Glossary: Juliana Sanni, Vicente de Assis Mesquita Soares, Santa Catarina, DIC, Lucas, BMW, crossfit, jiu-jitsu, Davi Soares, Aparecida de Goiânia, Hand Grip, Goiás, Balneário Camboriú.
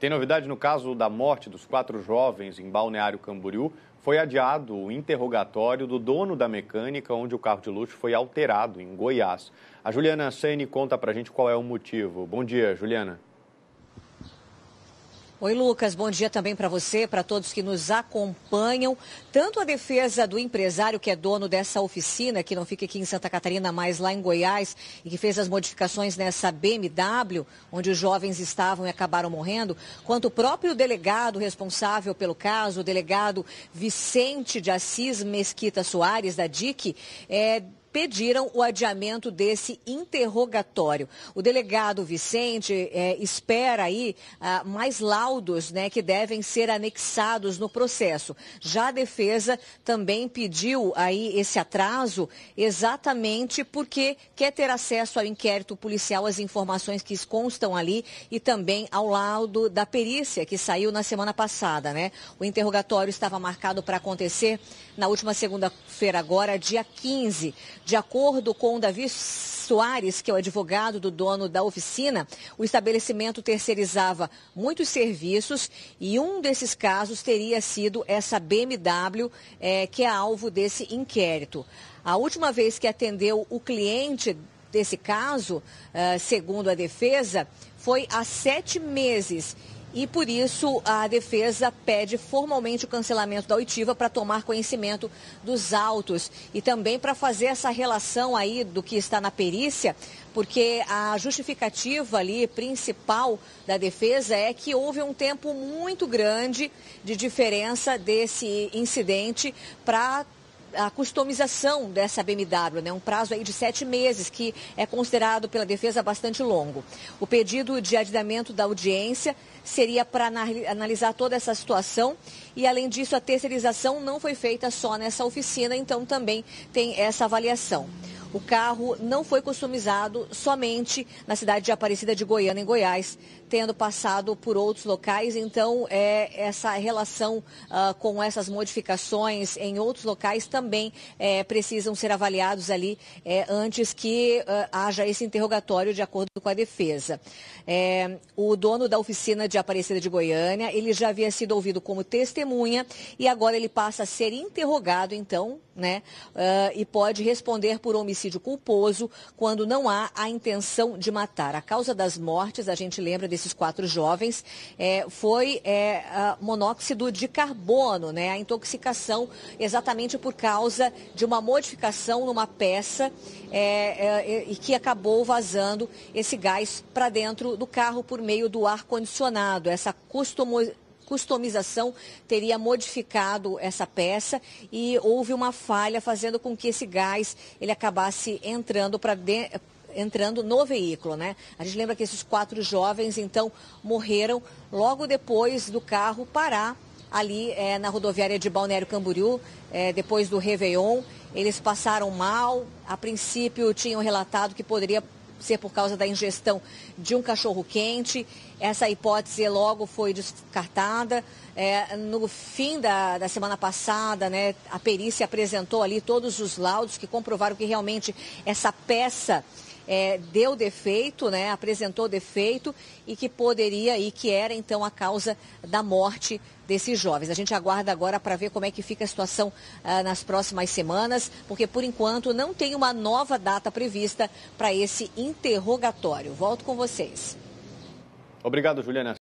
tem novidade no caso da morte dos 4 jovens em Balneário Camboriú. Foi adiado o interrogatório do dono da mecânica, onde o carro de luxo foi alterado, em Goiás. A Juliana Sanni conta pra gente qual é o motivo. Bom dia, Juliana. Oi, Lucas. Bom dia também para você, para todos que nos acompanham. Tanto a defesa do empresário que é dono dessa oficina, que não fica aqui em Santa Catarina, mas lá em Goiás, e que fez as modificações nessa BMW, onde os jovens estavam e acabaram morrendo, quanto o próprio delegado responsável pelo caso, o delegado Vicente de Assis Mesquita Soares, da DIC, pediram o adiamento desse interrogatório. O delegado Vicente espera aí mais laudos, né, que devem ser anexados no processo. Já a defesa também pediu aí esse atraso exatamente porque quer ter acesso ao inquérito policial, às informações que constam ali e também ao laudo da perícia que saiu na semana passada, né? O interrogatório estava marcado para acontecer na última segunda-feira agora, dia 15. De acordo com Davi Soares, que é o advogado do dono da oficina, o estabelecimento terceirizava muitos serviços e um desses casos teria sido essa BMW, que é alvo desse inquérito. A última vez que atendeu o cliente desse caso, segundo a defesa, foi há 7 meses. E, por isso, a defesa pede formalmente o cancelamento da oitiva para tomar conhecimento dos autos e também para fazer essa relação aí do que está na perícia, porque a justificativa ali principal da defesa é que houve um tempo muito grande de diferença desse incidente para a customização dessa BMW, né? Um prazo aí de 7 meses, que é considerado pela defesa bastante longo. O pedido de adiamento da audiência seria para analisar toda essa situação e, além disso, a terceirização não foi feita só nessa oficina, então também tem essa avaliação. O carro não foi customizado somente na cidade de Aparecida de Goiânia, em Goiás, tendo passado por outros locais. Então, essa relação com essas modificações em outros locais também precisam ser avaliados ali antes que haja esse interrogatório, de acordo com a defesa. O dono da oficina de Aparecida de Goiânia, ele já havia sido ouvido como testemunha e agora ele passa a ser interrogado, então, né, e pode responder por homicídio culposo quando não há a intenção de matar. A causa das mortes, a gente lembra desses 4 jovens, foi monóxido de carbono, né? A intoxicação exatamente por causa de uma modificação numa peça e que acabou vazando esse gás para dentro do carro por meio do ar-condicionado. Essa customização teria modificado essa peça e houve uma falha fazendo com que esse gás ele acabasse entrando no veículo, né? A gente lembra que esses 4 jovens, então, morreram logo depois do carro parar ali na rodoviária de Balneário Camboriú, depois do Réveillon. Eles passaram mal, a princípio tinham relatado que poderia ser por causa da ingestão de um cachorro-quente. Essa hipótese logo foi descartada. No fim da semana passada, né, a perícia apresentou ali todos os laudos que comprovaram que realmente essa peça deu defeito, né, apresentou defeito e que poderia e que era então a causa da morte desses jovens. A gente aguarda agora para ver como é que fica a situação nas próximas semanas, porque por enquanto não tem uma nova data prevista para esse interrogatório. Volto com vocês. Obrigado, Juliana.